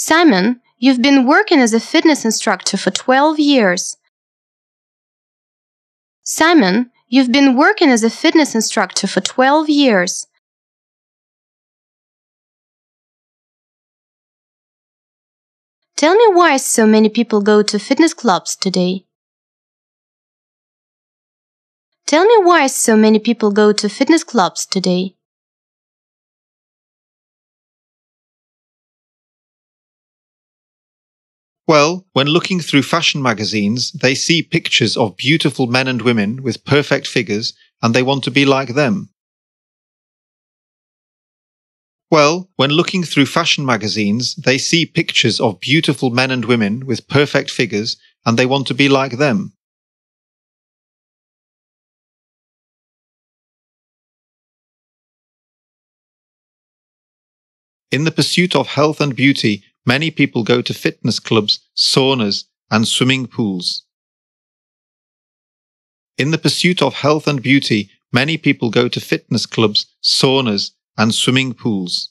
Simon, you've been working as a fitness instructor for 12 years. Simon, you've been working as a fitness instructor for 12 years. Tell me why so many people go to fitness clubs today. Tell me why so many people go to fitness clubs today. Well, when looking through fashion magazines, they see pictures of beautiful men and women with perfect figures, and they want to be like them. Well, when looking through fashion magazines, they see pictures of beautiful men and women with perfect figures, and they want to be like them. In the pursuit of health and beauty, many people go to fitness clubs, saunas, and swimming pools. In the pursuit of health and beauty, many people go to fitness clubs, saunas, and swimming pools.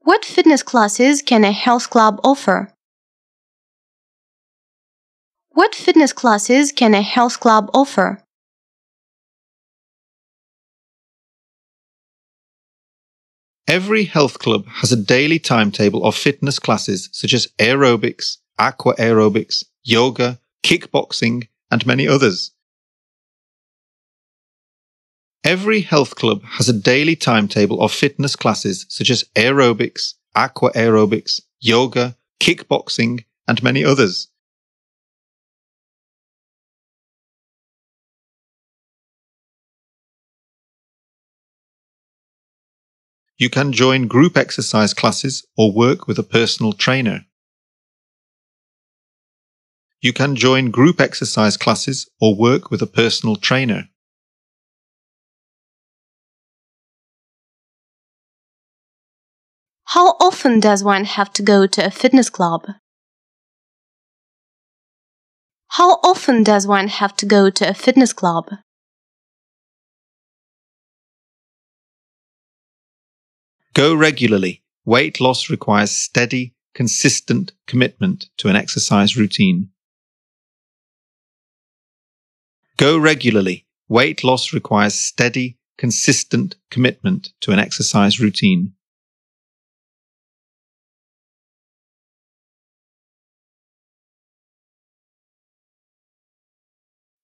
What fitness classes can a health club offer? What fitness classes can a health club offer? Every health club has a daily timetable of fitness classes such as aerobics, aqua aerobics, yoga, kickboxing, and many others. Every health club has a daily timetable of fitness classes such as aerobics, aqua aerobics, yoga, kickboxing, and many others. You can join group exercise classes or work with a personal trainer. You can join group exercise classes or work with a personal trainer. How often does one have to go to a fitness club? How often does one have to go to a fitness club? Go regularly. Weight loss requires steady, consistent commitment to an exercise routine. Go regularly. Weight loss requires steady, consistent commitment to an exercise routine.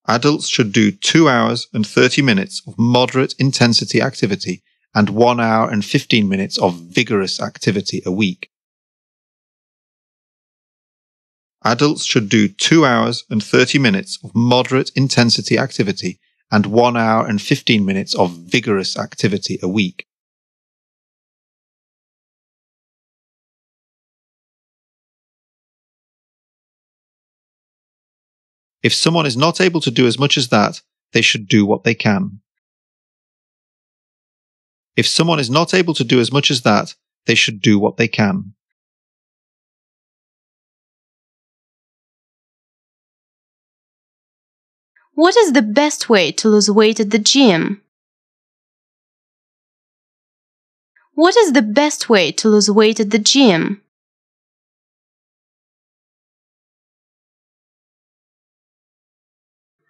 Adults should do 2 hours and 30 minutes of moderate intensity activity and 1 hour and 15 minutes of vigorous activity a week. Adults should do 2 hours and 30 minutes of moderate intensity activity and 1 hour and 15 minutes of vigorous activity a week. If someone is not able to do as much as that, they should do what they can. If someone is not able to do as much as that, they should do what they can. What is the best way to lose weight at the gym? What is the best way to lose weight at the gym?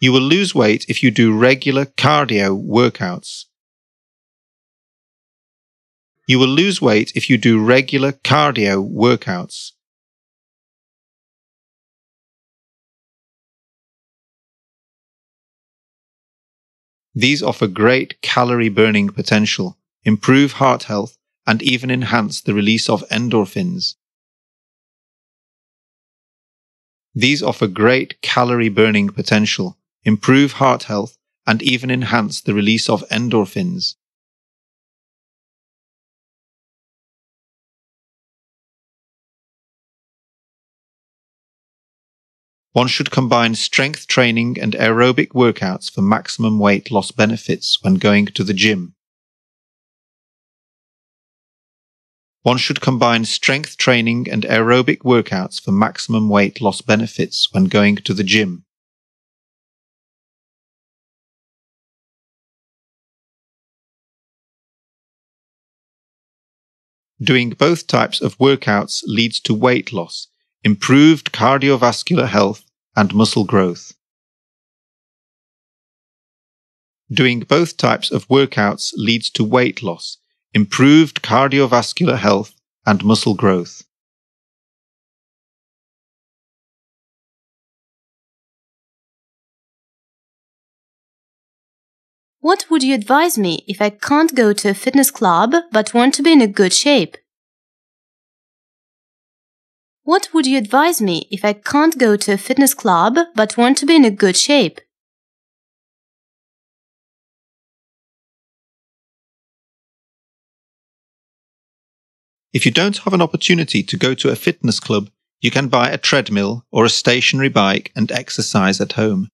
You will lose weight if you do regular cardio workouts. You will lose weight if you do regular cardio workouts. These offer great calorie burning potential, improve heart health, and even enhance the release of endorphins. These offer great calorie burning potential, improve heart health, and even enhance the release of endorphins. One should combine strength training and aerobic workouts for maximum weight loss benefits when going to the gym. One should combine strength training and aerobic workouts for maximum weight loss benefits when going to the gym. Doing both types of workouts leads to weight loss, improved cardiovascular health, and muscle growth. Doing both types of workouts leads to weight loss, improved cardiovascular health, and muscle growth. What would you advise me if I can't go to a fitness club but want to be in a good shape? What would you advise me if I can't go to a fitness club but want to be in a good shape? If you don't have an opportunity to go to a fitness club, you can buy a treadmill or a stationary bike and exercise at home.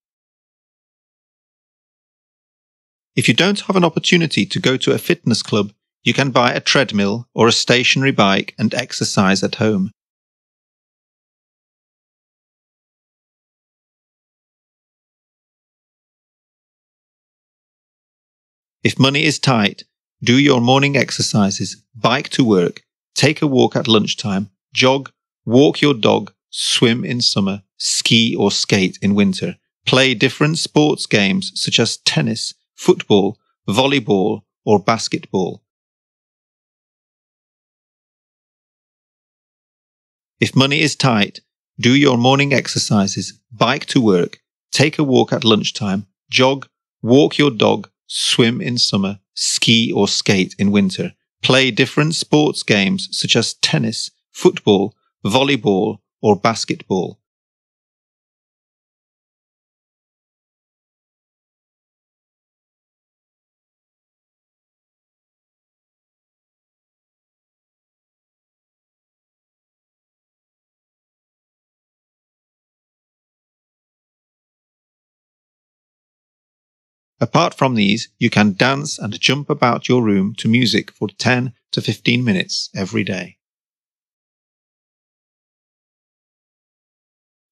If you don't have an opportunity to go to a fitness club, you can buy a treadmill or a stationary bike and exercise at home. If money is tight, do your morning exercises, bike to work, take a walk at lunchtime, jog, walk your dog, swim in summer, ski or skate in winter, play different sports games such as tennis, football, volleyball, or basketball. If money is tight, do your morning exercises, bike to work, take a walk at lunchtime, jog, walk your dog, swim in summer, ski or skate in winter, play different sports games such as tennis, football, volleyball, or basketball. Apart from these, you can dance and jump about your room to music for 10 to 15 minutes every day.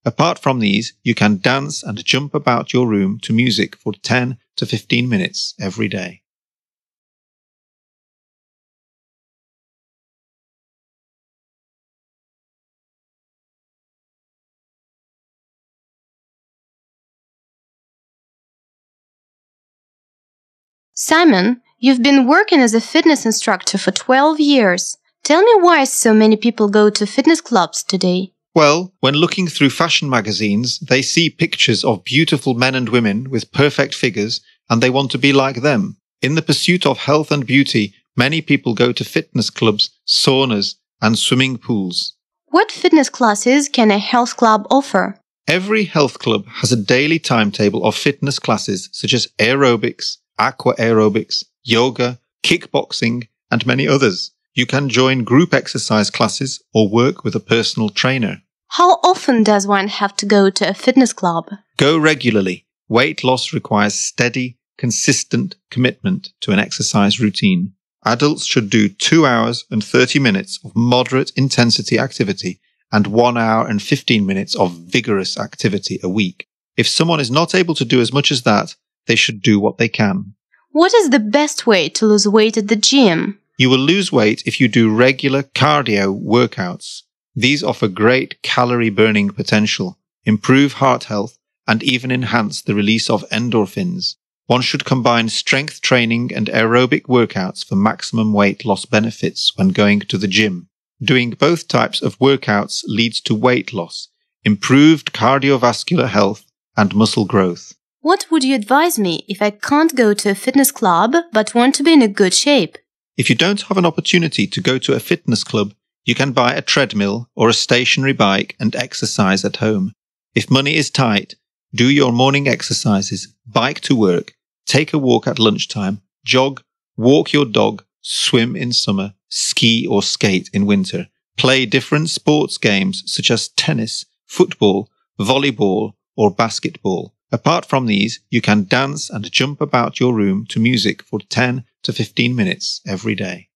Apart from these, you can dance and jump about your room to music for 10 to 15 minutes every day. Simon, you've been working as a fitness instructor for 12 years. Tell me why so many people go to fitness clubs today. Well, when looking through fashion magazines, they see pictures of beautiful men and women with perfect figures, and they want to be like them. In the pursuit of health and beauty, many people go to fitness clubs, saunas, and swimming pools. What fitness classes can a health club offer? Every health club has a daily timetable of fitness classes such as aerobics, aqua aerobics, yoga, kickboxing, and many others. You can join group exercise classes or work with a personal trainer. How often does one have to go to a fitness club? Go regularly. Weight loss requires steady, consistent commitment to an exercise routine. Adults should do 2 hours and 30 minutes of moderate intensity activity and 1 hour and 15 minutes of vigorous activity a week. If someone is not able to do as much as that, they should do what they can. What is the best way to lose weight at the gym? You will lose weight if you do regular cardio workouts. These offer great calorie burning potential, improve heart health, and even enhance the release of endorphins. One should combine strength training and aerobic workouts for maximum weight loss benefits when going to the gym. Doing both types of workouts leads to weight loss, improved cardiovascular health, and muscle growth. What would you advise me if I can't go to a fitness club but want to be in a good shape? If you don't have an opportunity to go to a fitness club, you can buy a treadmill or a stationary bike and exercise at home. If money is tight, do your morning exercises, bike to work, take a walk at lunchtime, jog, walk your dog, swim in summer, ski or skate in winter, play different sports games such as tennis, football, volleyball, or basketball. Apart from these, you can dance and jump about your room to music for 10 to 15 minutes every day.